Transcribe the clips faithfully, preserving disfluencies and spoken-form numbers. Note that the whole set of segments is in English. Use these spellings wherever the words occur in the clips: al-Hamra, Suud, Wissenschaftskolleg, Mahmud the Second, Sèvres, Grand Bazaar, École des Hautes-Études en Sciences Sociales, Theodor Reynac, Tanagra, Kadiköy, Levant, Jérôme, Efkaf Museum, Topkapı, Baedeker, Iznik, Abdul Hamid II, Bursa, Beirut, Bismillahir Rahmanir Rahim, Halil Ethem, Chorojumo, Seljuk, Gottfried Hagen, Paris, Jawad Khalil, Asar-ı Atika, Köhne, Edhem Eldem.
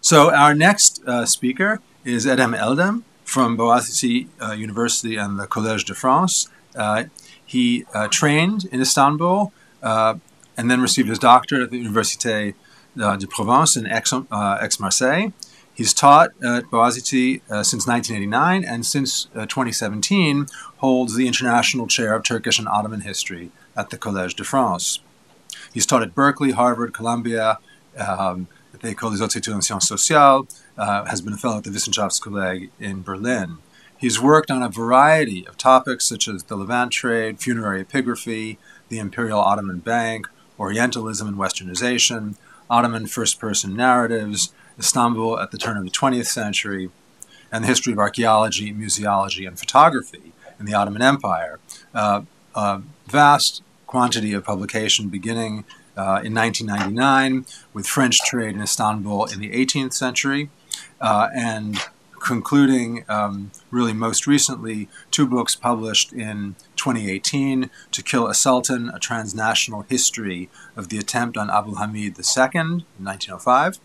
So our next uh, speaker is Edhem Eldem from Boğaziçi uh, University and the Collège de France. Uh, he uh, trained in Istanbul uh, and then received his doctorate at the Université de Provence in Aix-Marseille. Uh, He's taught at Boğaziçi uh, since nineteen eighty-nine and since uh, twenty seventeen holds the International Chair of Turkish and Ottoman History at the Collège de France. He's taught at Berkeley, Harvard, Columbia, um, at the École des Hautes-Études en Sciences Sociales, uh, has been a fellow at the Wissenschaftskolleg in Berlin. He's worked on a variety of topics such as the Levant trade, funerary epigraphy, the Imperial Ottoman Bank, Orientalism and Westernization, Ottoman first-person narratives, Istanbul at the turn of the twentieth century, and the history of archaeology, museology, and photography in the Ottoman Empire. Uh, a vast quantity of publication beginning uh, in nineteen ninety-nine with French trade in Istanbul in the eighteenth century, uh, and concluding um, really most recently two books published in twenty eighteen, To Kill a Sultan, A Transnational History of the Attempt on Abdul Hamid the Second in nineteen oh five,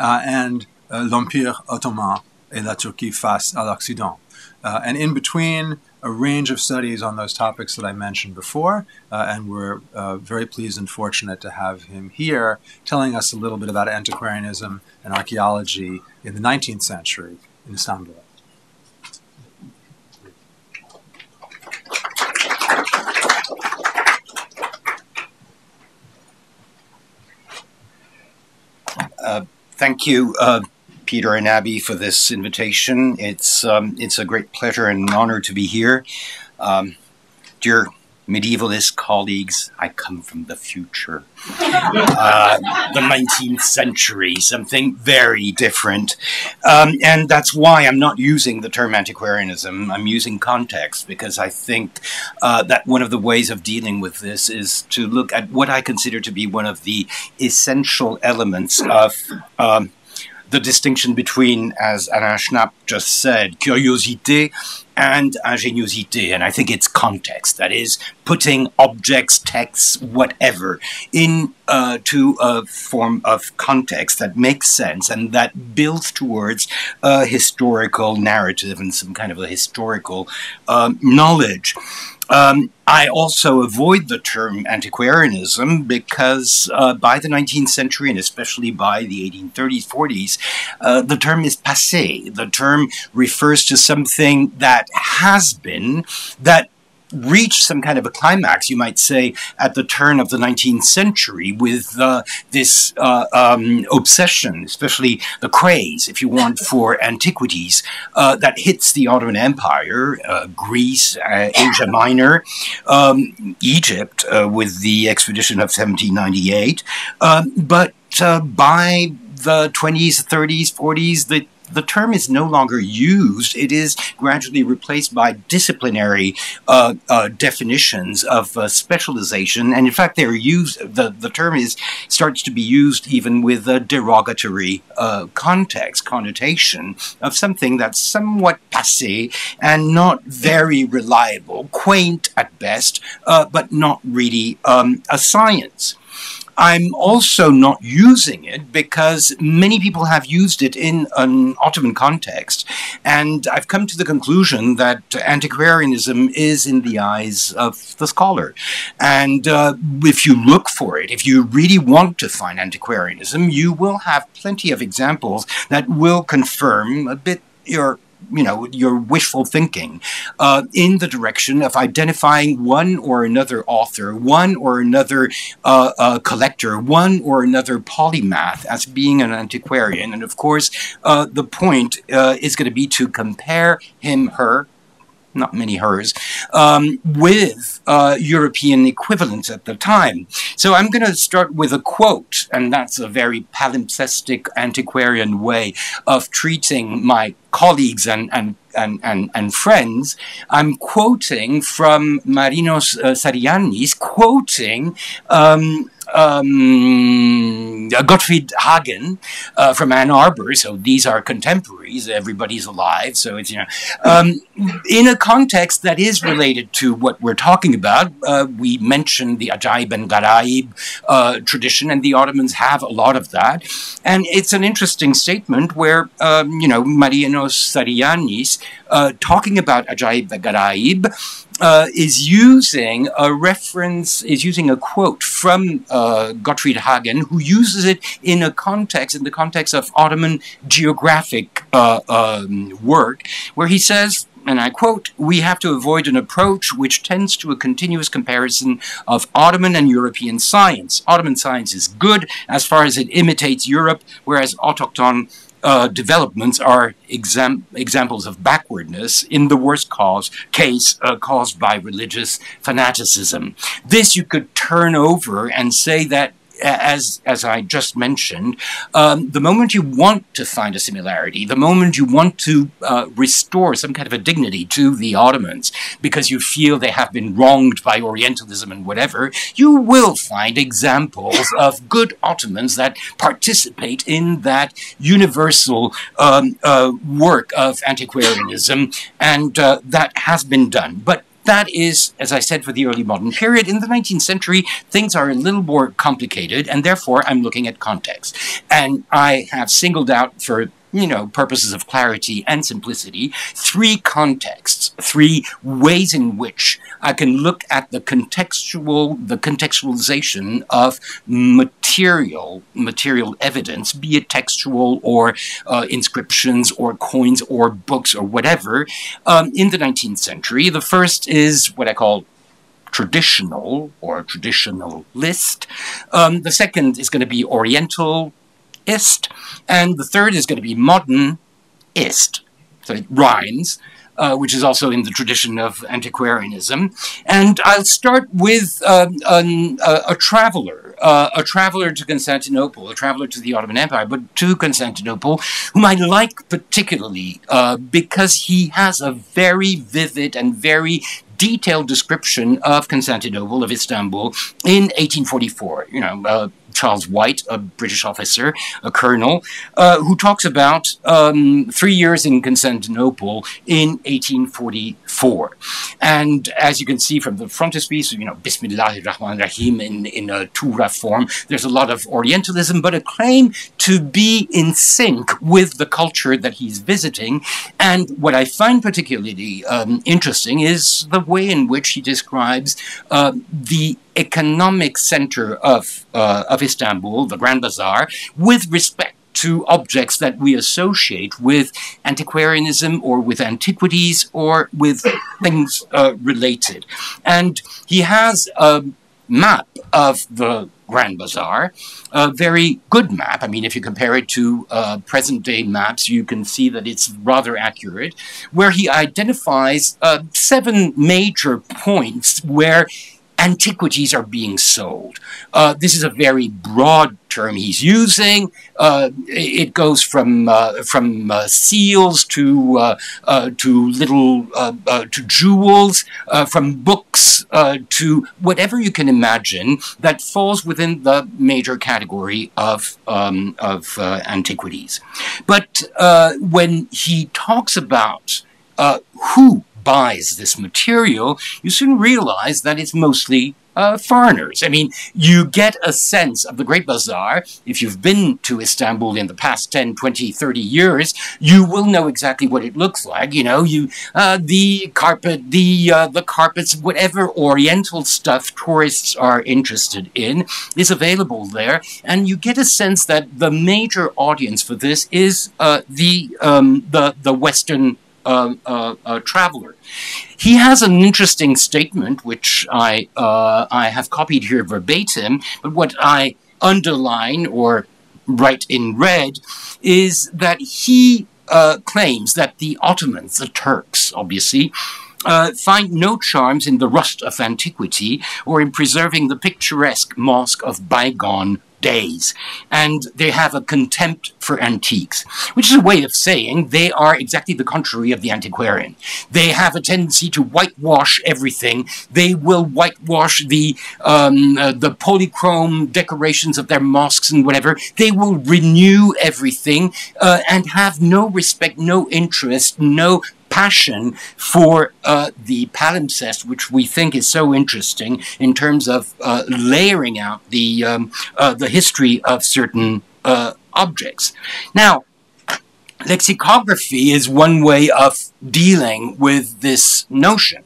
Uh, and uh, L'Empire Ottoman et la Turquie Face à l'Occident. Uh, and in between, a range of studies on those topics that I mentioned before, uh, and we're uh, very pleased and fortunate to have him here telling us a little bit about antiquarianism and archaeology in the nineteenth century in Istanbul. Uh, Thank you, uh, Peter and Abby, for this invitation. It's um, it's a great pleasure and an honor to be here. Um, dear medievalist colleagues, I come from the future. Uh, the nineteenth century, something very different. Um, and that's why I'm not using the term antiquarianism. I'm using context, because I think uh, that one of the ways of dealing with this is to look at what I consider to be one of the essential elements of um, the distinction between, as Alain Schnapp just said, curiosité and ingéniosité, and I think it's context, that is, putting objects, texts, whatever, into uh, a form of context that makes sense and that builds towards a historical narrative and some kind of a historical um, knowledge. Um, I also avoid the term antiquarianism because uh, by the nineteenth century, and especially by the eighteen thirties, forties, uh, the term is passé. The term refers to something that has been, that reached some kind of a climax, you might say, at the turn of the nineteenth century with uh, this uh, um, obsession, especially the craze, if you want, for antiquities uh, that hits the Ottoman Empire, uh, Greece, uh, Asia Minor, um, Egypt uh, with the expedition of seventeen ninety-eight. Um, but uh, by the twenties, thirties, forties, the The term is no longer used. It is gradually replaced by disciplinary uh, uh, definitions of uh, specialization, and in fact, they're used. The the term is starts to be used even with a derogatory uh, context connotation of something that's somewhat passé and not very reliable, quaint at best, uh, but not really um, a science. I'm also not using it because many people have used it in an Ottoman context, and I've come to the conclusion that antiquarianism is in the eyes of the scholar. And uh, if you look for it, if you really want to find antiquarianism, you will have plenty of examples that will confirm a bit your you know, your wishful thinking uh, in the direction of identifying one or another author, one or another uh, uh, collector, one or another polymath as being an antiquarian. And of course, uh, the point uh, is going to be to compare him, her, not many hers, um, with uh, European equivalents at the time. So I'm going to start with a quote, and that's a very palimpsestic antiquarian way of treating my colleagues and, and, and, and, and friends. I'm quoting from Marinos uh, Sariannis, quoting um, um, Gottfried Hagen uh, from Ann Arbor, so these are contemporaries, everybody's alive, so it's, you know, um, in a context that is related to what we're talking about. Uh, we mentioned the Ajaib and Garaib uh, tradition, and the Ottomans have a lot of that, and it's an interesting statement where, um, you know, Marianos Sarianis, uh, talking about Ajaib and Garaib, Uh, is using a reference, is using a quote from uh, Gottfried Hagen, who uses it in a context, in the context of Ottoman geographic uh, um, work, where he says, and I quote, "We have to avoid an approach which tends to a continuous comparison of Ottoman and European science. Ottoman science is good as far as it imitates Europe, whereas autochthon Uh, developments are exam examples of backwardness in the worst cause case uh, caused by religious fanaticism." This you could turn over and say that, as as I just mentioned, um, the moment you want to find a similarity, the moment you want to uh, restore some kind of a dignity to the Ottomans because you feel they have been wronged by Orientalism and whatever, you will find examples of good Ottomans that participate in that universal um, uh, work of antiquarianism, and uh, that has been done. But that is, as I said, for the early modern period. In the nineteenth century, things are a little more complicated, and therefore I'm looking at context. And I have singled out, for, you know, purposes of clarity and simplicity, three contexts, three ways in which I can look at the contextual, the contextualization of material, material evidence, be it textual or uh, inscriptions or coins or books or whatever, um, in the nineteenth century. The first is what I call traditional or traditionalist. Um, the second is going to be Oriental, and the third is going to be modernist, so it rhymes, uh, which is also in the tradition of antiquarianism. And I'll start with uh, an, uh, a traveler, uh, a traveler to Constantinople, a traveler to the Ottoman Empire, but to Constantinople, whom I like particularly uh, because he has a very vivid and very detailed description of Constantinople, of Istanbul, in eighteen forty-four. You know, uh, Charles White, a British officer, a colonel, uh, who talks about um, three years in Constantinople in eighteen forty-four. And as you can see from the frontispiece, you know, Bismillahir Rahmanir Rahim in, in a Tura form, there's a lot of Orientalism, but a claim to be in sync with the culture that he's visiting. And what I find particularly um, interesting is the way in which he describes uh, the economic center of, uh, of Istanbul, the Grand Bazaar, with respect to objects that we associate with antiquarianism or with antiquities or with things uh, related. And he has a map of the Grand Bazaar, a very good map. I mean, if you compare it to uh, present-day maps, you can see that it's rather accurate, where he identifies uh, seven major points where antiquities are being sold. Uh, this is a very broad term he's using. Uh, it goes from uh, from uh, seals to uh, uh, to little uh, uh, to jewels, uh, from books uh, to whatever you can imagine that falls within the major category of um, of uh, antiquities. But uh, when he talks about uh, who buys this material, you soon realize that it's mostly uh, foreigners. I mean, you get a sense of the Great Bazaar. If you've been to Istanbul in the past ten, twenty, thirty years, you will know exactly what it looks like. You know, you uh, the carpet, the, uh, the carpets, whatever Oriental stuff tourists are interested in is available there. And you get a sense that the major audience for this is uh, the, um, the, the Western Uh, uh, uh, traveler. He has an interesting statement, which I, uh, I have copied here verbatim, but what I underline or write in red is that he uh, claims that the Ottomans, the Turks, obviously, Uh, find no charms in the rust of antiquity or in preserving the picturesque mosque of bygone days, and they have a contempt for antiques, which is a way of saying they are exactly the contrary of the antiquarian. They have a tendency to whitewash everything. They will whitewash the um, uh, the polychrome decorations of their mosques and whatever. They will renew everything uh, and have no respect, no interest, no passion for uh, the palimpsest, which we think is so interesting in terms of uh, layering out the um, uh, the history of certain uh, objects. Now, lexicography is one way of dealing with this notion.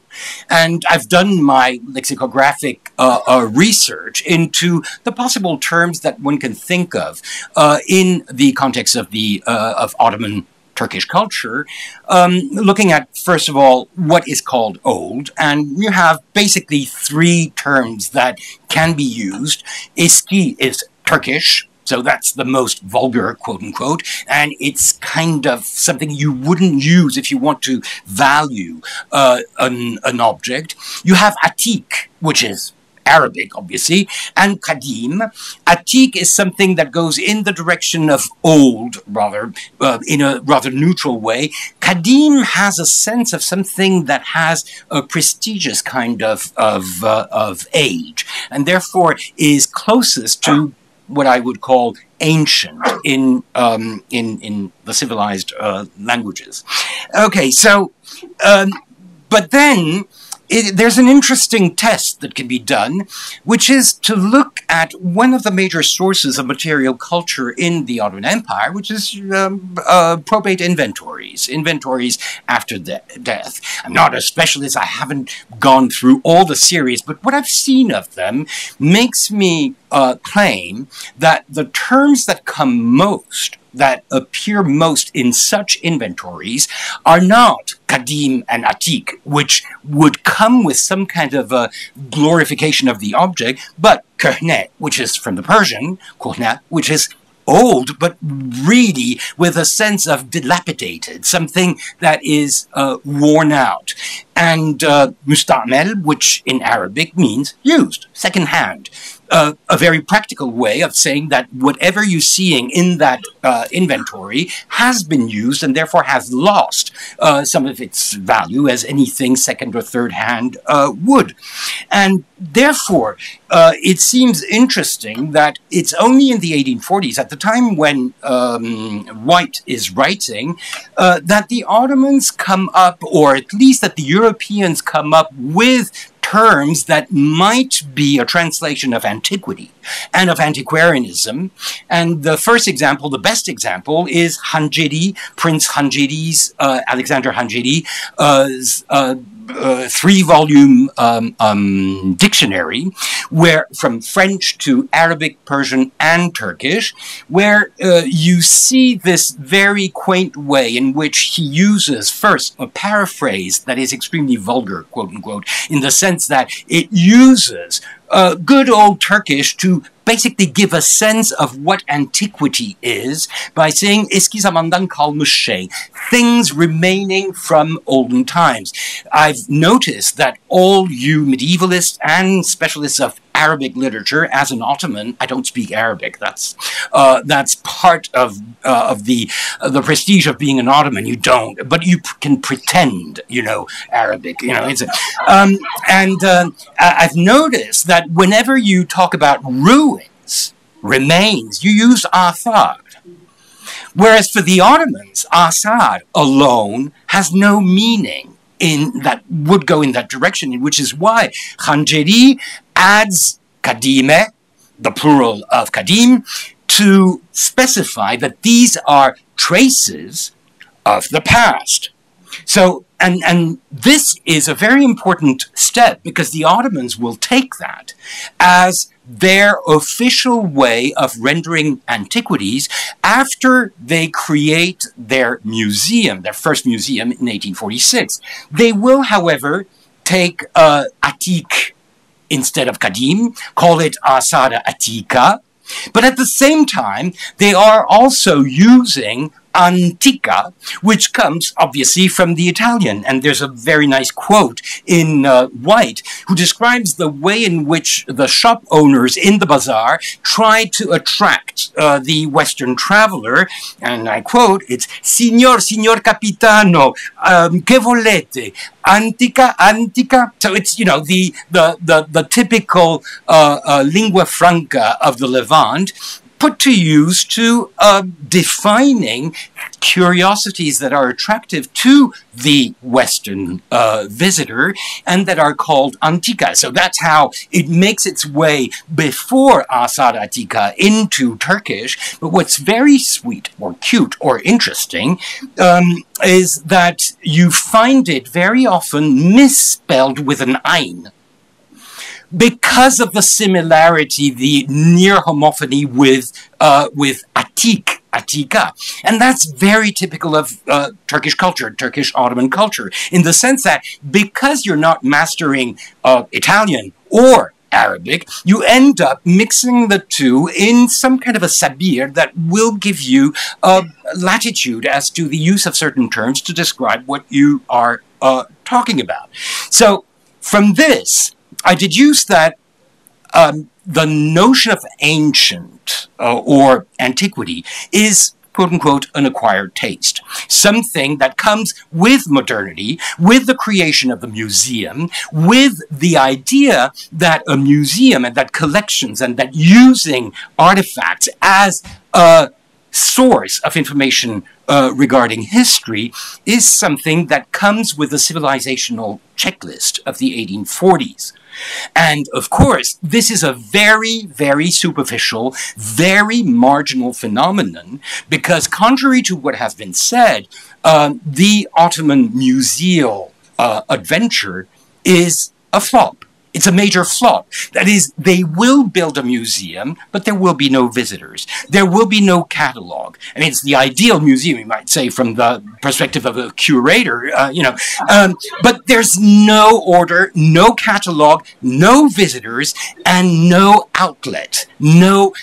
And I've done my lexicographic uh, uh, research into the possible terms that one can think of uh, in the context of the uh, of Ottoman Turkish culture, um, looking at, first of all, what is called old. And you have basically three terms that can be used. Eski is Turkish, so that's the most vulgar, quote-unquote, and it's kind of something you wouldn't use if you want to value uh, an, an object. You have Atik, which is Arabic, obviously, and Kadim. Atik is something that goes in the direction of old, rather, uh, in a rather neutral way. Kadim has a sense of something that has a prestigious kind of, of, uh, of age, and therefore is closest to what I would call ancient in, um, in, in the civilized uh, languages. Okay, so, um, but then, It, there's an interesting test that can be done, which is to look at one of the major sources of material culture in the Ottoman Empire, which is um, uh, probate inventories, inventories after de death. I'm not a specialist. I haven't gone through all the series, but what I've seen of them makes me uh, claim that the terms that come most, that appear most in such inventories are not Kadim and Atik, which would come with some kind of a glorification of the object, but Köhne, which is from the Persian, Köhne, which is old, but really with a sense of dilapidated, something that is uh, worn out. And uh, mustamel, which in Arabic means used, second-hand. Uh, a very practical way of saying that whatever you're seeing in that uh, inventory has been used and therefore has lost uh, some of its value, as anything second or third hand uh, would. And therefore, uh, it seems interesting that it's only in the eighteen forties, at the time when um, White is writing, uh, that the Ottomans come up, or at least that the Europeans come up with terms that might be a translation of antiquity and of antiquarianism. And the first example, the best example, is Handjéri, Prince Handjéri's, uh, Alexander Handjéri's uh, uh, uh, three-volume um, um, dictionary, where from French to Arabic, Persian, and Turkish, where uh, you see this very quaint way in which he uses, first, a paraphrase that is extremely vulgar, quote-unquote, in the sense that it uses uh, good old Turkish to basically give a sense of what antiquity is by saying eski zamandan kalmış şey, things remaining from olden times. I've noticed that all you medievalists and specialists of Arabic literature, as an Ottoman, I don't speak Arabic. That's uh, that's part of uh, of the uh, the prestige of being an Ottoman. You don't, but you can pretend you know Arabic. You know, it's a, um, and uh, I've noticed that whenever you talk about ruins, remains, you use athar, whereas for the Ottomans, asar alone has no meaning. In that would go in that direction, which is why Handjéri adds kadime, the plural of kadim, to specify that these are traces of the past. So, and, and this is a very important step because the Ottomans will take that as their official way of rendering antiquities after they create their museum, their first museum in eighteen forty-six. They will, however, take uh, Atik instead of Kadim, call it Asar-ı Atika, but at the same time, they are also using Antica, which comes obviously from the Italian. And there's a very nice quote in uh, White, who describes the way in which the shop owners in the bazaar try to attract uh, the Western traveler. And I quote, it's, Signor, signor capitano, um, che volete? Antica, antica. So it's, you know, the, the, the, the typical uh, uh, lingua franca of the Levant, put to use to uh, defining curiosities that are attractive to the Western uh, visitor and that are called antika. So that's how it makes its way before Asar-ı Atika into Turkish. But what's very sweet or cute or interesting um, is that you find it very often misspelled with an ayn, because of the similarity, the near homophony with uh, with Atik, Atika. And that's very typical of uh, Turkish culture, Turkish Ottoman culture, in the sense that because you're not mastering uh, Italian or Arabic, you end up mixing the two in some kind of a sabir that will give you uh, latitude as to the use of certain terms to describe what you are uh, talking about. So from this, I deduce that um, the notion of ancient uh, or antiquity is, quote-unquote, an acquired taste, something that comes with modernity, with the creation of the museum, with the idea that a museum and that collections and that using artifacts as a source of information uh, regarding history is something that comes with the civilizational checklist of the eighteen forties. And, of course, this is a very, very superficial, very marginal phenomenon, because contrary to what has been said, um, the Ottoman museal uh, adventure is a flop. It's a major flop. That is, they will build a museum, but there will be no visitors. There will be no catalog. I mean, it's the ideal museum, you might say, from the perspective of a curator, uh, you know. Um, but there's no order, no catalog, no visitors, and no outlet, no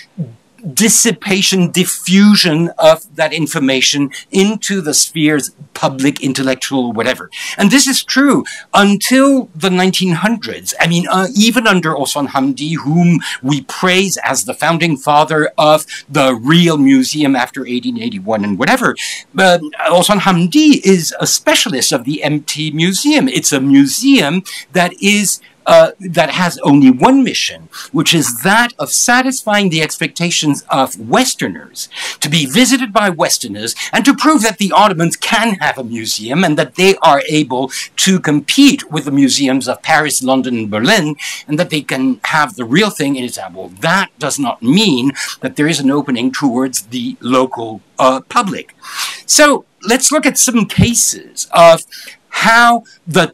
dissipation, diffusion of that information into the spheres, public, intellectual, whatever. And this is true until the nineteen hundreds. I mean, uh, even under Osman Hamdi, whom we praise as the founding father of the real museum after eighteen eighty-one and whatever, but Osman Hamdi is a specialist of the empty museum. It's a museum that is Uh, that has only one mission, which is that of satisfying the expectations of Westerners, to be visited by Westerners, and to prove that the Ottomans can have a museum and that they are able to compete with the museums of Paris, London, and Berlin, and that they can have the real thing in Istanbul. That does not mean that there is an opening towards the local uh, public. So let's look at some cases of how the,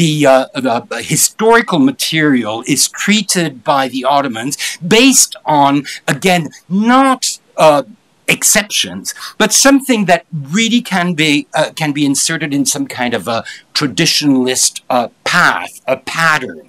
the, uh, the historical material is treated by the Ottomans based on, again, not uh, exceptions, but something that really can be, uh, can be inserted in some kind of a traditionalist uh, path, a pattern.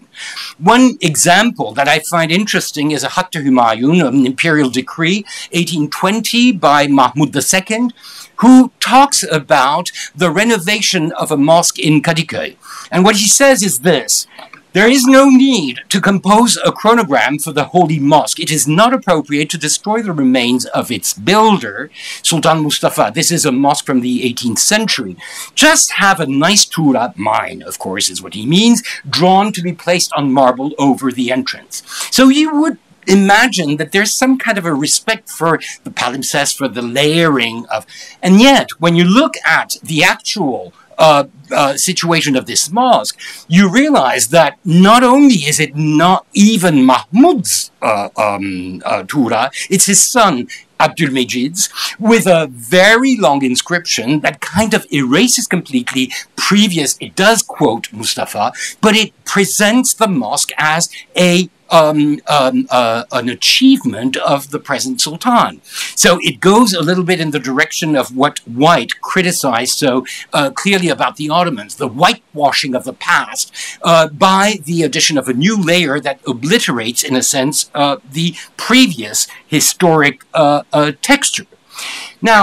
One example that I find interesting is a Hattıhumayun, an imperial decree, eighteen twenty, by Mahmud the Second, who talks about the renovation of a mosque in Kadiköy. And what he says is this: there is no need to compose a chronogram for the holy mosque. It is not appropriate to destroy the remains of its builder, Sultan Mustafa. This is a mosque from the eighteenth century. Just have a nice tura, mine, of course, is what he means, drawn to be placed on marble over the entrance. So you would imagine that there's some kind of a respect for the palimpsest, for the layering of, and yet when you look at the actual Uh, uh, situation of this mosque, you realize that not only is it not even Mahmud's uh, um, uh, tura, it's his son Abdul Majid's, with a very long inscription that kind of erases completely previous. It does quote Mustafa, but it presents the mosque as a Um, um, uh, an achievement of the present Sultan. So it goes a little bit in the direction of what White criticized so uh, clearly about the Ottomans, the whitewashing of the past uh, by the addition of a new layer that obliterates, in a sense, uh, the previous historic uh, uh, texture. Now,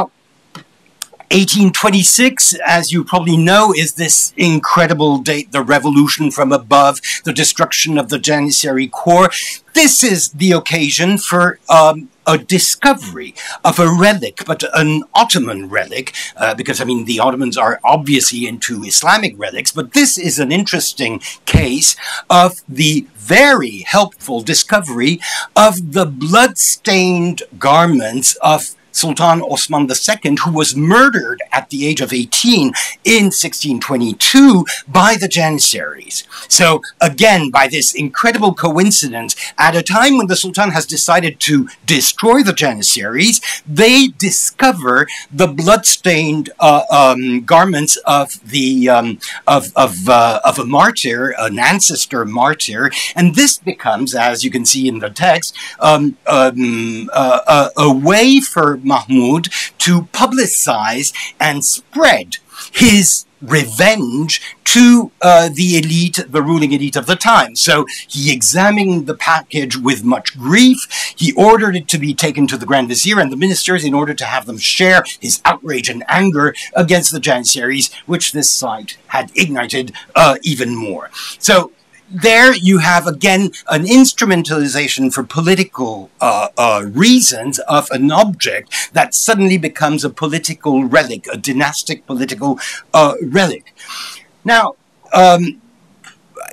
eighteen twenty-six, as you probably know, is this incredible date, the revolution from above, the destruction of the Janissary Corps. This is the occasion for um, a discovery of a relic, but an Ottoman relic, uh, because, I mean, the Ottomans are obviously into Islamic relics, but this is an interesting case of the very helpful discovery of the blood-stained garments of Sultan Osman the Second, who was murdered at the age of eighteen in sixteen twenty-two by the Janissaries. So again, by this incredible coincidence, at a time when the Sultan has decided to destroy the Janissaries, they discover the blood-stained uh, um, garments of the um, of of, uh, of a martyr, an ancestor martyr, and this becomes, as you can see in the text, um, um, uh, a, a way for Mahmud to publicize and spread his revenge to uh, the elite, the ruling elite of the time. So he examined the package with much grief. He ordered it to be taken to the Grand Vizier and the ministers in order to have them share his outrage and anger against the Janissaries, which this site had ignited uh, even more. So there you have, again, an instrumentalization for political uh, uh, reasons of an object that suddenly becomes a political relic, a dynastic political uh, relic. Now, um,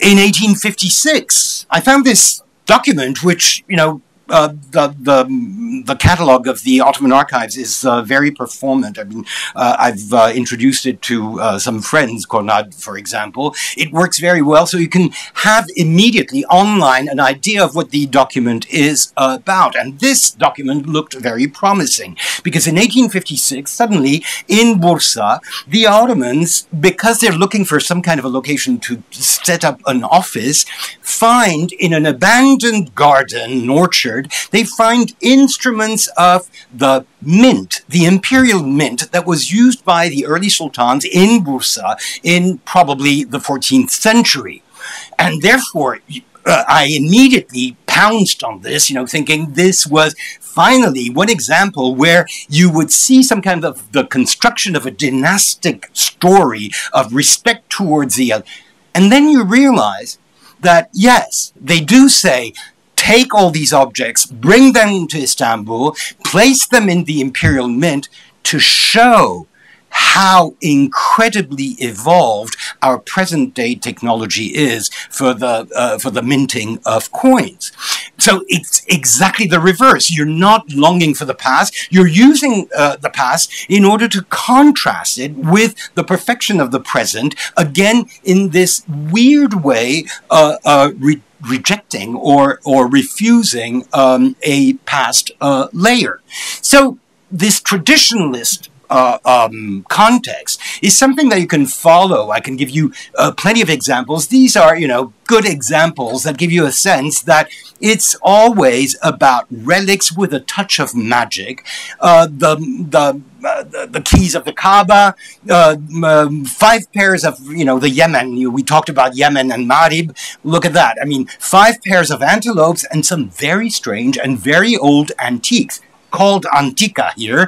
in eighteen fifty-six, I found this document which, you know, Uh, the, the, the catalogue of the Ottoman archives is uh, very performant. I mean, uh, I've uh, introduced it to uh, some friends, Konad, for example. It works very well, so you can have immediately online an idea of what the document is about. And this document looked very promising, because in eighteen fifty-six, suddenly, in Bursa, the Ottomans, because they're looking for some kind of a location to set up an office, find in an abandoned garden, orchard, they find instruments of the mint, the imperial mint that was used by the early sultans in Bursa in probably the fourteenth century. And therefore, uh, I immediately pounced on this, you know, thinking this was finally one example where you would see some kind of the construction of a dynastic story of respect towards the other. And then you realize that, yes, they do say, take all these objects, bring them to Istanbul, place them in the imperial mint to show how incredibly evolved our present-day technology is for the, uh, for the minting of coins. So it's exactly the reverse. You're not longing for the past. You're using uh, the past in order to contrast it with the perfection of the present, again, in this weird way, uh, uh, re rejecting or, or refusing um, a past uh, layer. So this traditionalist Uh, um, context is something that you can follow. I can give you uh, plenty of examples. These are, you know, good examples that give you a sense that it's always about relics with a touch of magic. Uh, the, the, uh, the the keys of the Kaaba, uh, um, five pairs of, you know, the Yemen. You, we talked about Yemen and Marib. Look at that. I mean, five pairs of antelopes and some very strange and very old antiques, called Antika here,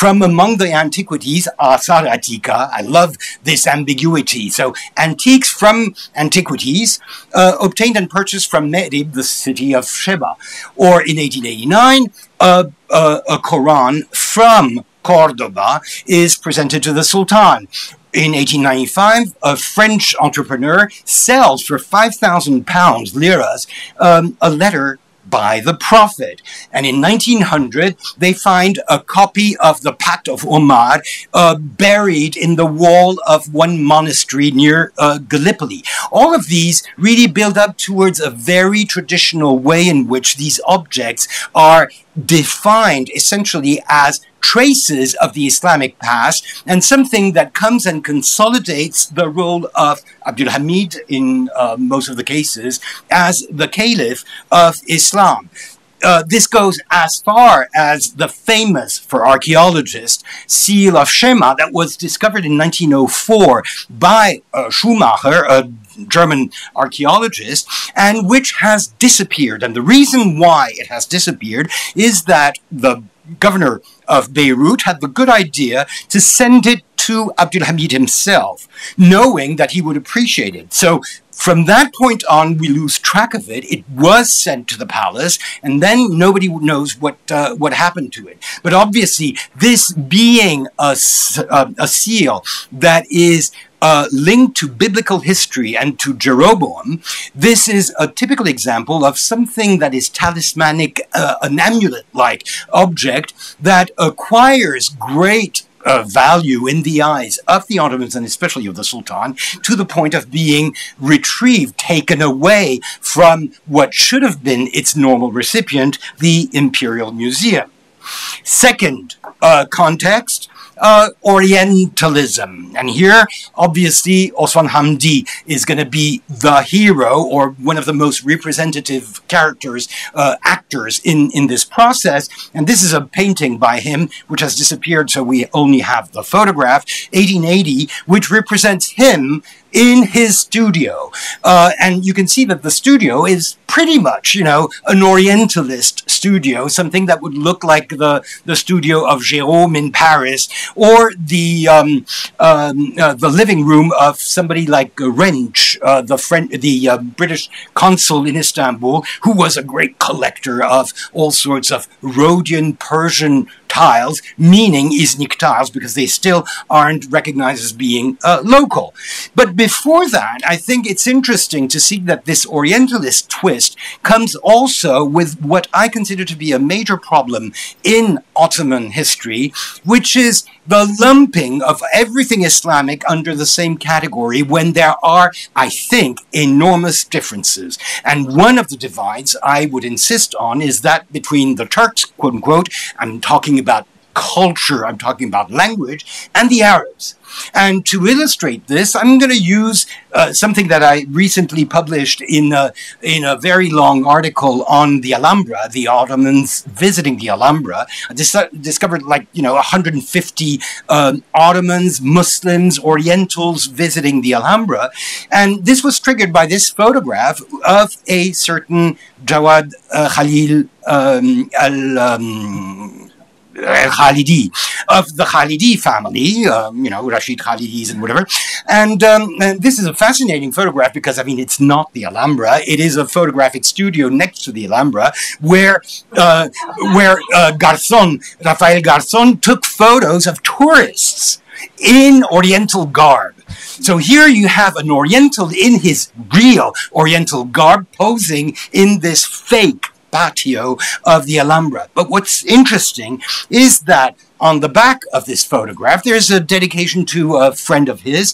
from among the antiquities, Asar-ı Atika. I love this ambiguity. So, antiques from antiquities, uh, obtained and purchased from Marib, the city of Sheba. Or in eighteen eighty-nine, uh, uh, a Quran from Cordoba is presented to the Sultan. In eighteen ninety-five, a French entrepreneur sells for five thousand pounds, liras, um, a letter by the Prophet. And in nineteen hundred, they find a copy of the Pact of Omar uh, buried in the wall of one monastery near uh, Gallipoli. All of these really build up towards a very traditional way in which these objects are defined essentially as traces of the Islamic past, and something that comes and consolidates the role of Abdul Hamid, in uh, most of the cases, as the Caliph of Islam. Uh, this goes as far as the famous, for archaeologists, Seal of Shema that was discovered in nineteen oh four by uh, Schumacher, a German archaeologist, and which has disappeared. And the reason why it has disappeared is that the governor of Beirut had the good idea to send it to Abdul Hamid himself, knowing that he would appreciate it. So from that point on, we lose track of it. It was sent to the palace, and then nobody knows what uh, what happened to it. But obviously, this being a, uh, a seal that is Uh, linked to biblical history and to Jeroboam, this is a typical example of something that is talismanic, uh, an amulet-like object that acquires great uh, value in the eyes of the Ottomans and especially of the Sultan, to the point of being retrieved, taken away from what should have been its normal recipient, the Imperial Museum. Second uh, context, Uh, Orientalism. And here, obviously, Osman Hamdi is going to be the hero or one of the most representative characters, uh, actors in, in this process. And this is a painting by him, which has disappeared, so we only have the photograph, eighteen eighty, which represents him in his studio. Uh, and you can see that the studio is pretty much, you know, an Orientalist studio, something that would look like the, the studio of Jérôme in Paris, or the, um, um, uh, the living room of somebody like Rench, uh, the, French, the uh, British consul in Istanbul, who was a great collector of all sorts of Rhodian, Persian tiles, meaning Iznik tiles, because they still aren't recognized as being uh, local. But before that, I think it's interesting to see that this Orientalist twist comes also with what I consider to be a major problem in Ottoman history, which is the lumping of everything Islamic under the same category when there are, I think, enormous differences. And one of the divides I would insist on is that between the Turks, quote unquote, I'm talking about culture, I'm talking about language, and the Arabs. And to illustrate this, I'm going to use uh, something that I recently published in a, in a very long article on the Alhambra, the Ottomans visiting the Alhambra. I dis discovered like, you know, one hundred fifty um, Ottomans, Muslims, Orientals visiting the Alhambra. And this was triggered by this photograph of a certain Jawad uh, Khalil um, al... Um, Khalidi, of the Khalidi family, um, you know, Rashid Khalidis and whatever. And, um, and this is a fascinating photograph because, I mean, it's not the Alhambra. It is a photographic studio next to the Alhambra where, uh, where uh, Garzon, Rafael Garzon, took photos of tourists in Oriental garb. So here you have an Oriental in his real Oriental garb posing in this fake patio of the Alhambra. But what's interesting is that on the back of this photograph, there's a dedication to a friend of his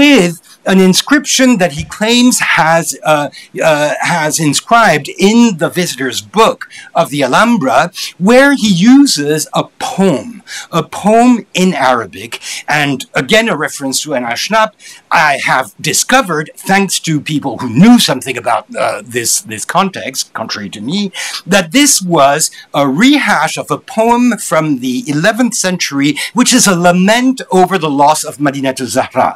with an inscription that he claims has, uh, uh, has inscribed in the visitor's book of the Alhambra, where he uses a poem, a poem in Arabic, and again a reference to Alain Schnapp. I have discovered, thanks to people who knew something about uh, this, this context, contrary to me, that this was a rehash of a poem from the eleventh century, which is a lament over the loss of Madinat al-Zahra.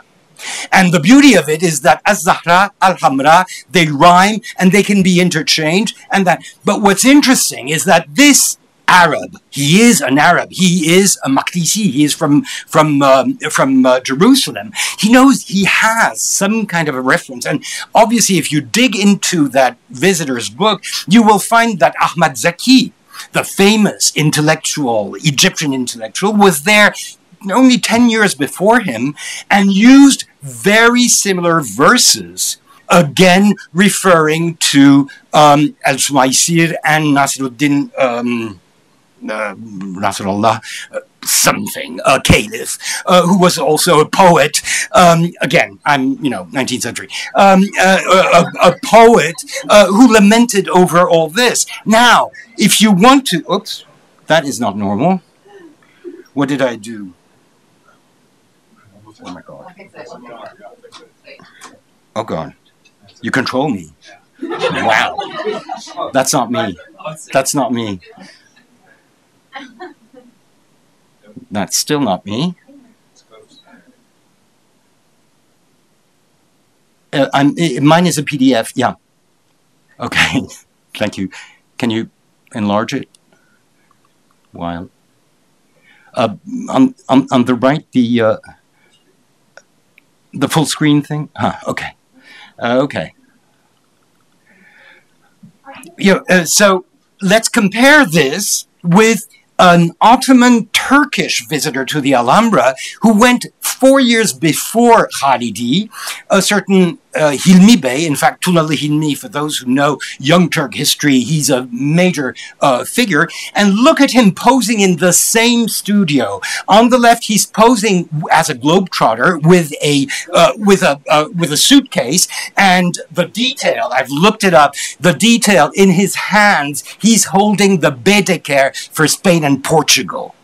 And the beauty of it is that Al-Zahra, Al-Hamra, they rhyme and they can be interchanged. And that. But what's interesting is that this Arab, he is an Arab, he is a Maqdisi, he is from, from, um, from uh, Jerusalem. He knows he has some kind of a reference. And obviously, if you dig into that visitor's book, you will find that Ahmad Zaki, the famous intellectual, Egyptian intellectual, was there only ten years before him and used very similar verses, again referring to um, Al-Sumaisir and Nasiruddin, um, uh, Nasrullah, uh, something, a caliph, uh, who was also a poet. Um, again, I'm, you know, nineteenth century. Um, uh, a, a poet uh, who lamented over all this. Now, if you want to, oops, that is not normal. What did I do? Oh my God. Oh God. You control me. Wow. That's not me. That's not me. That's still not me. Uh, I'm, it, mine is a P D F. Yeah. Okay. Thank you. Can you enlarge it? While Uh, on, on, on the right, the uh, the full screen thing. Huh, okay, uh, okay. Yeah. Uh, so let's compare this with an Ottoman Turkish visitor to the Alhambra who went four years before Khalidi, a certain uh, Hilmi Bey, in fact, Tunalı Hilmi, for those who know Young Turk history, he's a major uh, figure. And look at him posing in the same studio. On the left, he's posing as a globetrotter with a, uh, with a, uh, with a suitcase. And the detail, I've looked it up, the detail in his hands, he's holding the Baedeker for Spain and Portugal.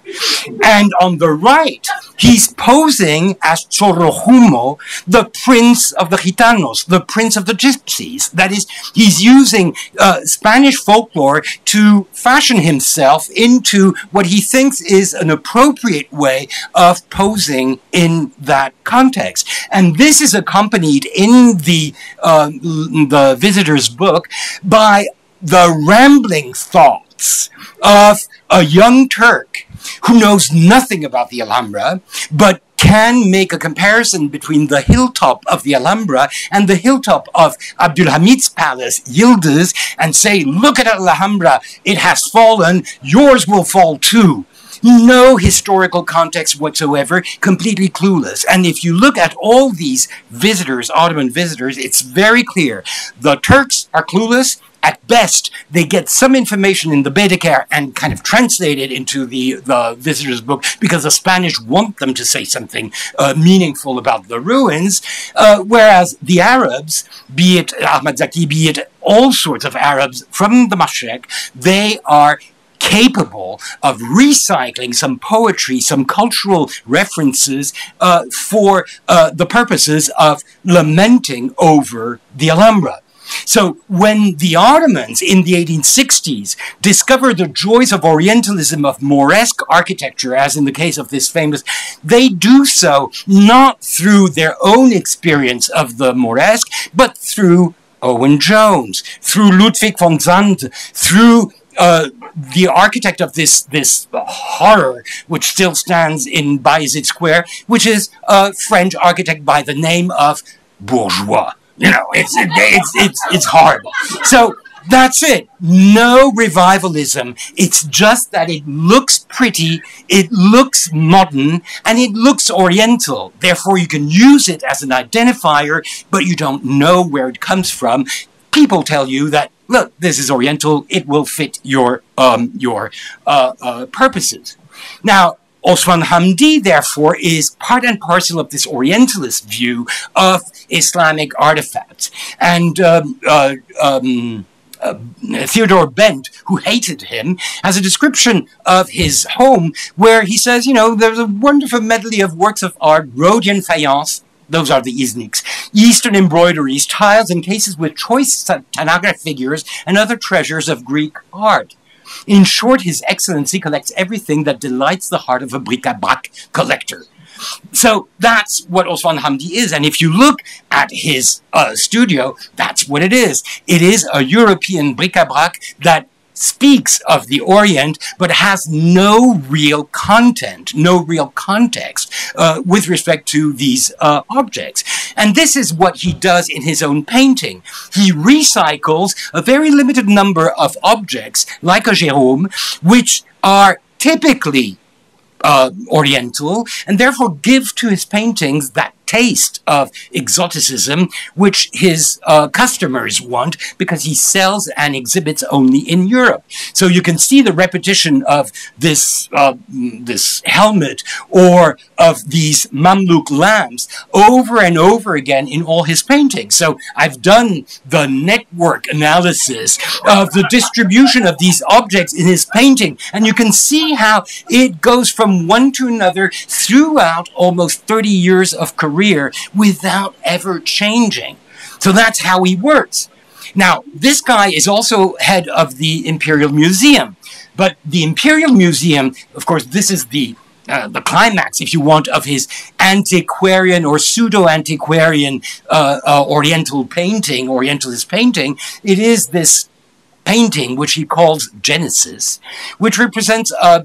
And on the right, he's posing as Chorojumo, the prince of the Gitanos, the prince of the gypsies. That is, he's using uh, Spanish folklore to fashion himself into what he thinks is an appropriate way of posing in that context. And this is accompanied in the, uh, the visitor's book by the rambling thoughts of a young Turk who knows nothing about the Alhambra, but can make a comparison between the hilltop of the Alhambra and the hilltop of Abdul Hamid's palace, Yildiz, and say, look at Alhambra, it has fallen, yours will fall too. No historical context whatsoever, completely clueless. And if you look at all these visitors, Ottoman visitors, it's very clear. The Turks are clueless. At best, they get some information in the Baedeker and kind of translate it into the, the visitor's book because the Spanish want them to say something uh, meaningful about the ruins, uh, whereas the Arabs, be it Ahmad Zaki, be it all sorts of Arabs from the Mashriq, they are capable of recycling some poetry, some cultural references uh, for uh, the purposes of lamenting over the Alhambra. So when the Ottomans in the eighteen sixties discovered the joys of Orientalism, of Moresque architecture, as in the case of this famous, they do so not through their own experience of the Moresque, but through Owen Jones, through Ludwig von Sand, through Uh, the architect of this this horror, which still stands in Bayezid Square, which is a French architect by the name of Bourgeois. You know, it's it's it's it's horrible. So that's it. No revivalism. It's just that it looks pretty, it looks modern, and it looks oriental. Therefore, you can use it as an identifier, but you don't know where it comes from. People tell you that, look, this is oriental, it will fit your, um, your uh, uh, purposes. Now, Osman Hamdi, therefore, is part and parcel of this orientalist view of Islamic artifacts. And um, uh, um, uh, Theodore Bent, who hated him, has a description of his home where he says, you know, there's a wonderful medley of works of art, Rhodian faience, those are the izniks, Eastern embroideries, tiles and cases with choice Tanagra figures and other treasures of Greek art. In short, His Excellency collects everything that delights the heart of a bric-a-brac collector. So that's what Osman Hamdi is. And if you look at his uh, studio, that's what it is. It is a European bric-a-brac that speaks of the Orient, but has no real content, no real context uh, with respect to these uh, objects. And this is what he does in his own painting. He recycles a very limited number of objects, like a Jérôme, which are typically uh, Oriental, and therefore give to his paintings that taste of exoticism, which his uh, customers want because he sells and exhibits only in Europe. So you can see the repetition of this, uh, this helmet or of these Mamluk lamps over and over again in all his paintings. So I've done the network analysis of the distribution of these objects in his painting, and you can see how it goes from one to another throughout almost thirty years of career. Without ever changing. So that's how he works. Now, this guy is also head of the Imperial Museum, but the Imperial Museum, of course, this is the Uh, the climax, if you want, of his antiquarian or pseudo-antiquarian uh, uh, Oriental painting, Orientalist painting. It is this painting, which he calls Genesis, which represents a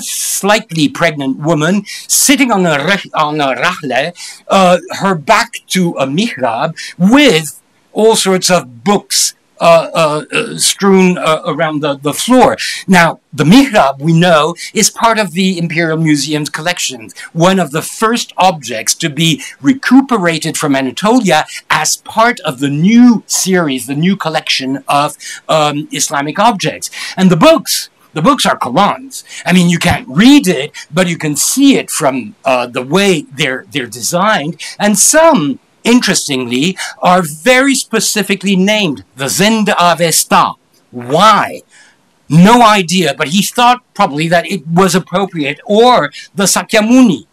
slightly pregnant woman sitting on a, on a rahle, uh, her back to a mihrab with all sorts of books uh, uh, uh, strewn uh, around the, the floor. Now, the mihrab, we know, is part of the Imperial Museum's collections, one of the first objects to be recuperated from Anatolia as part of the new series, the new collection of um, Islamic objects. And the books... The books are Qurans. I mean, you can't read it, but you can see it from uh, the way they're, they're designed. And some, interestingly, are very specifically named. The Zend Avesta. Why? No idea, but he thought probably that it was appropriate. Or the Sakyamuni.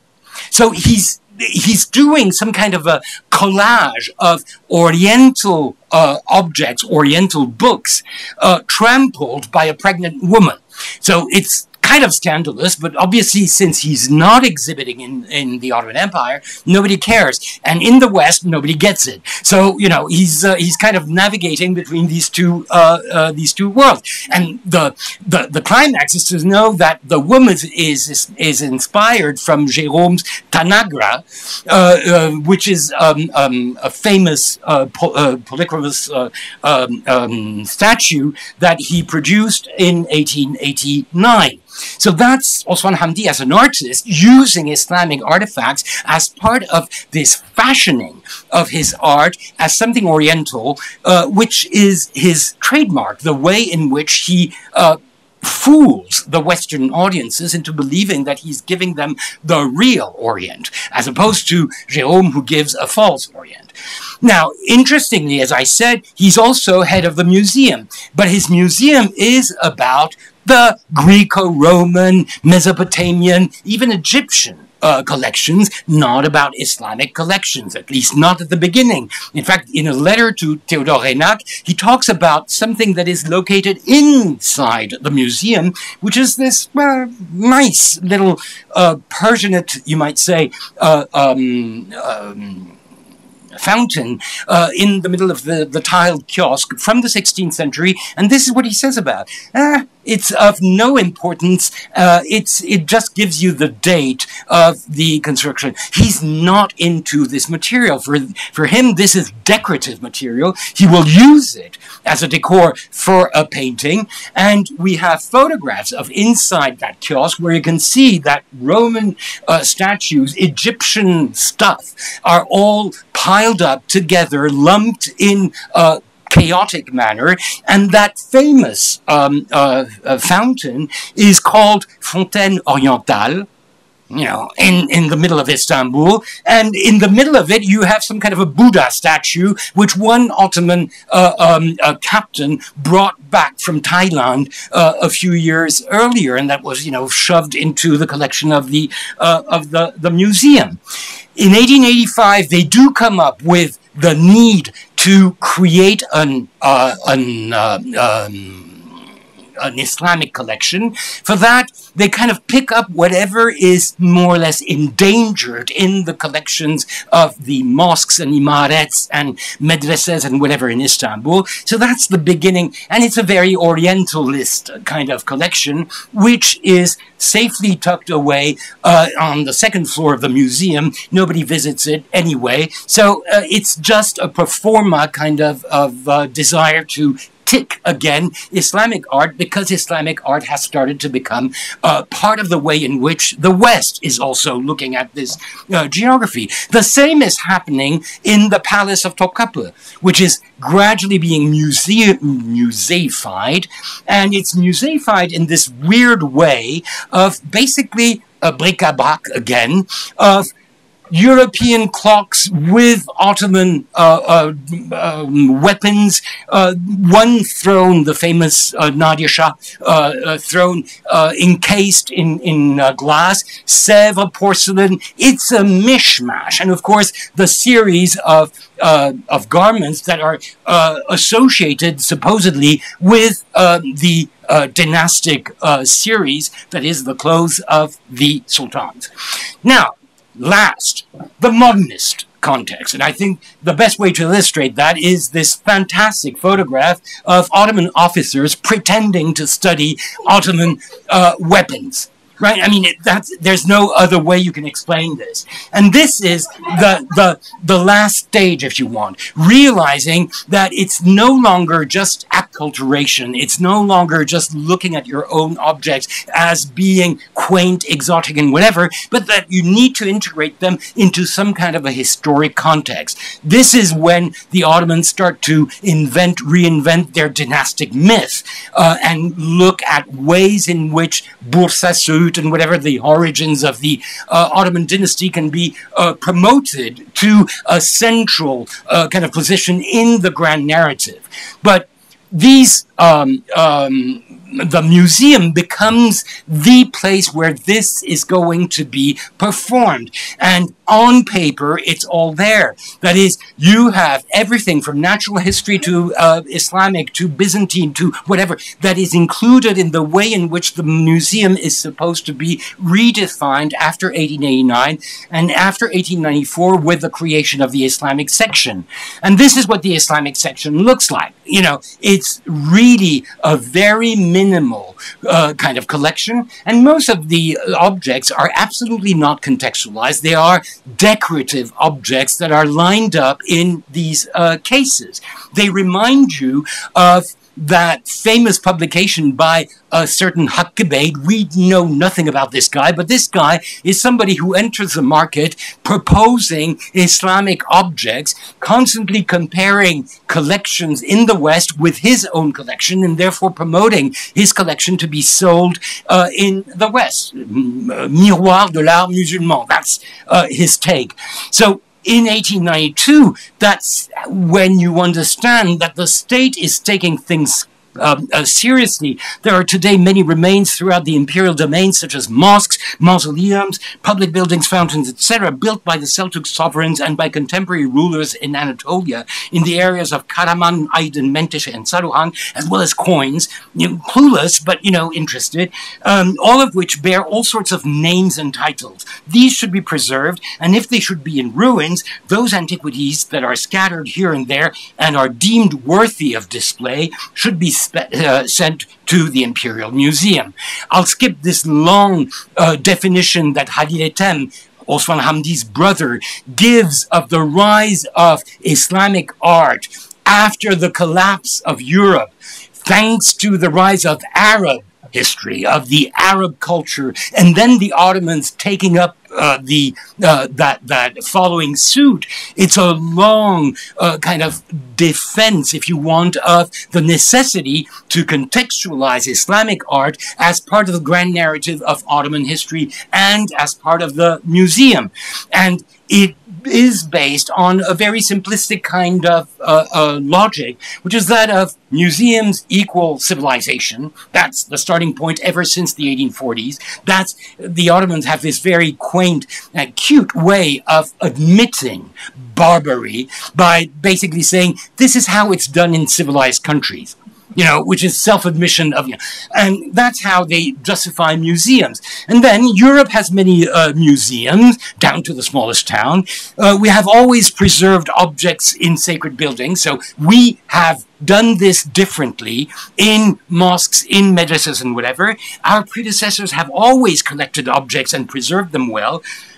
So he's, he's doing some kind of a collage of Oriental uh, objects, Oriental books, uh, trampled by a pregnant woman. So it's kind of scandalous, but obviously since he's not exhibiting in, in the Ottoman Empire, nobody cares. And in the West, nobody gets it. So, you know, he's, uh, he's kind of navigating between these two, uh, uh, these two worlds. And the, the, the climax is to know that the woman is, is, is inspired from Jérôme's Tanagra, uh, uh, which is um, um, a famous uh, po uh, polychromous uh, um, um, statue that he produced in eighteen eighty-nine. So that's Osman Hamdi as an artist using Islamic artifacts as part of this fashioning of his art as something Oriental, uh, which is his trademark, the way in which he uh, fools the Western audiences into believing that he's giving them the real Orient, as opposed to Jérôme, who gives a false Orient. Now, interestingly, as I said, he's also head of the museum, but his museum is about the Greco-Roman, Mesopotamian, even Egyptian uh, collections, not about Islamic collections, at least not at the beginning. In fact, in a letter to Theodor Reynac, he talks about something that is located inside the museum, which is this uh, nice little uh, Persianate, you might say, uh, um, um, fountain uh, in the middle of the, the tiled kiosk from the sixteenth century, and this is what he says about ah, it's of no importance, uh, it's, it just gives you the date of the construction. He's not into this material. For, for him, this is decorative material. He will use it as a decor for a painting, and we have photographs of inside that kiosk where you can see that Roman uh, statues, Egyptian stuff, are all piled up together, lumped in uh, chaotic manner, and that famous um, uh, uh, fountain is called Fontaine Orientale, you know, in, in the middle of Istanbul, and in the middle of it you have some kind of a Buddha statue, which one Ottoman uh, um, uh, captain brought back from Thailand uh, a few years earlier, and that was, you know, shoved into the collection of the, uh, of the, the museum. In eighteen eighty-five, they do come up with the need to create an, uh, an, uh, um, an Islamic collection. For that, they kind of pick up whatever is more or less endangered in the collections of the mosques and imarets and medreses and whatever in Istanbul. So that's the beginning, and it's a very Orientalist kind of collection, which is safely tucked away uh, on the second floor of the museum. Nobody visits it anyway. So uh, it's just a pro forma kind of, of uh, desire to tick again Islamic art, because Islamic art has started to become uh, part of the way in which the West is also looking at this uh, geography. The same is happening in the Palace of Topkapı, which is gradually being muse museified, and it's museified in this weird way of basically a bric-a-brac again, of European clocks with Ottoman uh, uh, um, weapons. Uh, one throne, the famous uh, Nadir Shah uh, uh, throne, uh, encased in, in uh, glass, Sèvres porcelain. It's a mishmash. And of course, the series of, uh, of garments that are uh, associated supposedly with uh, the Uh, dynastic uh, series, that is, the clothes of the sultans. Now, last, the modernist context. And I think the best way to illustrate that is this fantastic photograph of Ottoman officers pretending to study Ottoman uh, weapons. right? I mean, it, that's, there's no other way you can explain this. And this is the, the, the last stage, if you want, realizing that it's no longer just acculturation. It's no longer just looking at your own objects as being quaint, exotic, and whatever, but that you need to integrate them into some kind of a historic context. This is when the Ottomans start to invent, reinvent their dynastic myth uh, and look at ways in which Bursa, Suud, and whatever the origins of the uh, Ottoman dynasty can be uh, promoted to a central uh, kind of position in the grand narrative. But these, um, um, the museum becomes the place where this is going to be performed. And on paper, it's all there. That is, you have everything from natural history to uh, Islamic to Byzantine to whatever that is included in the way in which the museum is supposed to be redefined after eighteen eighty-nine and after eighteen ninety-four with the creation of the Islamic section. And this is what the Islamic section looks like. You know, it's really a very minimal uh, kind of collection, and most of the objects are absolutely not contextualized. They are decorative objects that are lined up in these uh, cases. They remind you of that famous publication by a certain Hakkı Bey. We know nothing about this guy, but this guy is somebody who enters the market proposing Islamic objects, constantly comparing collections in the West with his own collection, and therefore promoting his collection to be sold uh, in the West. Miroir de l'art musulman, that's uh, his take. So in eighteen ninety-two, that's when you understand that the state is taking things Um, uh, seriously. There are today many remains throughout the imperial domain, such as mosques, mausoleums, public buildings, fountains, et cetera, built by the Seljuk sovereigns and by contemporary rulers in Anatolia, in the areas of Karaman, Aydın, Menteşe, and Saruhan, as well as coins, you know, clueless, but, you know, interested, um, all of which bear all sorts of names and titles. These should be preserved, and if they should be in ruins, those antiquities that are scattered here and there and are deemed worthy of display should be Uh, sent to the Imperial Museum. I'll skip this long uh, definition that Halil Ethem, Osman Hamdi's brother, gives of the rise of Islamic art after the collapse of Europe, thanks to the rise of Arab history, of the Arab culture, and then the Ottomans taking up uh, the uh, that that following suit. It's a long uh, kind of defense, if you want, of the necessity to contextualize Islamic art as part of the grand narrative of Ottoman history and as part of the museum. And it is based on a very simplistic kind of uh, uh, logic, which is that of museums equal civilization. That's the starting point ever since the eighteen forties. That's, the Ottomans have this very quaint and uh, cute way of admitting barbary by basically saying, this is how it's done in civilized countries. You know, which is self-admission of, you know, and that's how they justify museums. And then Europe has many uh, museums, down to the smallest town. Uh, we have always preserved objects in sacred buildings, so we have done this differently in mosques, in medresses, and whatever. Our predecessors have always collected objects and preserved them well.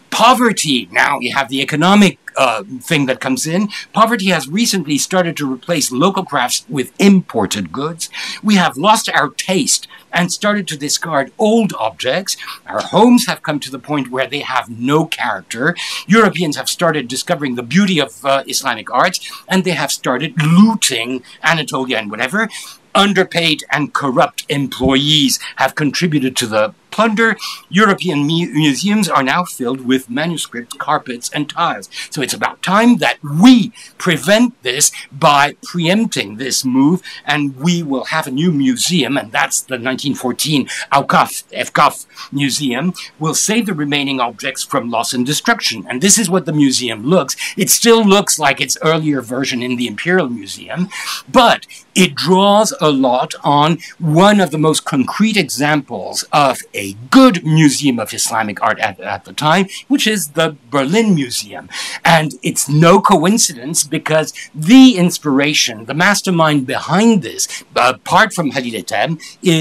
Poverty, now you have the economic uh, thing that comes in. Poverty has recently started to replace local crafts with imported goods. We have lost our taste and started to discard old objects. Our homes have come to the point where they have no character. Europeans have started discovering the beauty of uh, Islamic arts, and they have started looting Anatolia and whatever. Underpaid and corrupt employees have contributed to the plunder. European mu museums are now filled with manuscripts, carpets, and tiles. So it's about time that we prevent this by preempting this move, and we will have a new museum, and that's the nineteen fourteen Aukaf, Efkaf Museum. We'll save the remaining objects from loss and destruction. And this is what the museum looks. It still looks like its earlier version in the Imperial Museum, but it draws a lot on one of the most concrete examples of a good museum of Islamic art at, at the time, which is the Berlin Museum. And it's no coincidence, because the inspiration, the mastermind behind this, apart from Halil Ethem,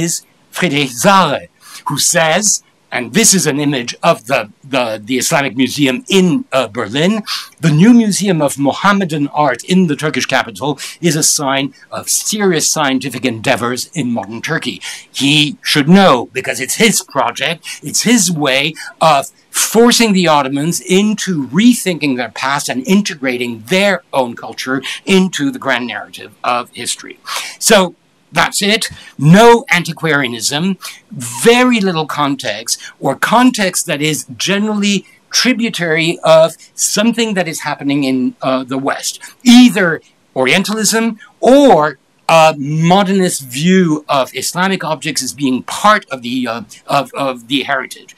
is Friedrich Sarre, who says and this is an image of the, the, the Islamic Museum in uh, Berlin, the new Museum of Mohammedan Art in the Turkish capital is a sign of serious scientific endeavors in modern Turkey. He should know, because it's his project, it's his way of forcing the Ottomans into rethinking their past and integrating their own culture into the grand narrative of history. So, that's it. No antiquarianism, very little context, or context that is generally tributary of something that is happening in uh, the West. Either Orientalism or a modernist view of Islamic objects as being part of the, uh, of, of the heritage.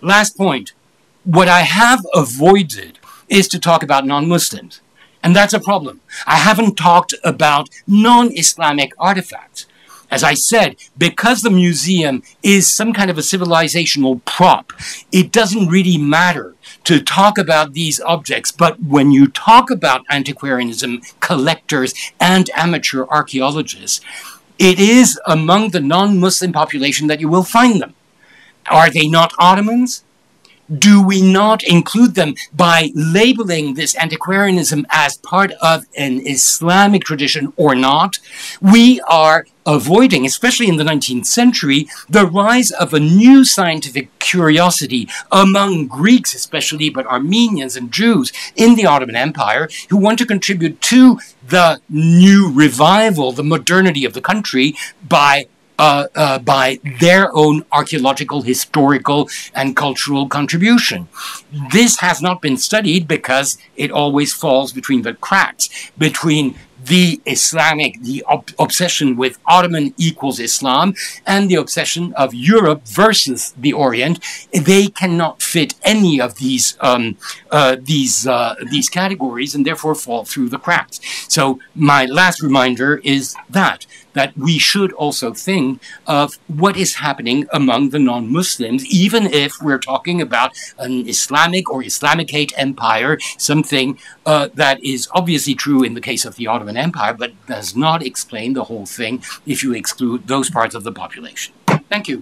Last point. What I have avoided is to talk about non-Muslims. And that's a problem. I haven't talked about non-Islamic artifacts. As I said, because the museum is some kind of a civilizational prop, it doesn't really matter to talk about these objects. But when you talk about antiquarianism, collectors, and amateur archaeologists, it is among the non-Muslim population that you will find them. Are they not Ottomans? Do we not include them by labeling this antiquarianism as part of an Islamic tradition or not? We are avoiding, especially in the nineteenth century, the rise of a new scientific curiosity among Greeks especially, but Armenians and Jews in the Ottoman Empire, who want to contribute to the new revival, the modernity of the country, by Uh, uh, by their own archaeological, historical, and cultural contribution. This has not been studied because it always falls between the cracks, between the Islamic, the ob obsession with Ottoman equals Islam, and the obsession of Europe versus the Orient. They cannot fit any of these um, uh, these uh, these categories, and therefore fall through the cracks. So my last reminder is that. that we should also think of what is happening among the non-Muslims, even if we're talking about an Islamic or Islamicate empire, something uh, that is obviously true in the case of the Ottoman Empire, but does not explain the whole thing if you exclude those parts of the population. Thank you.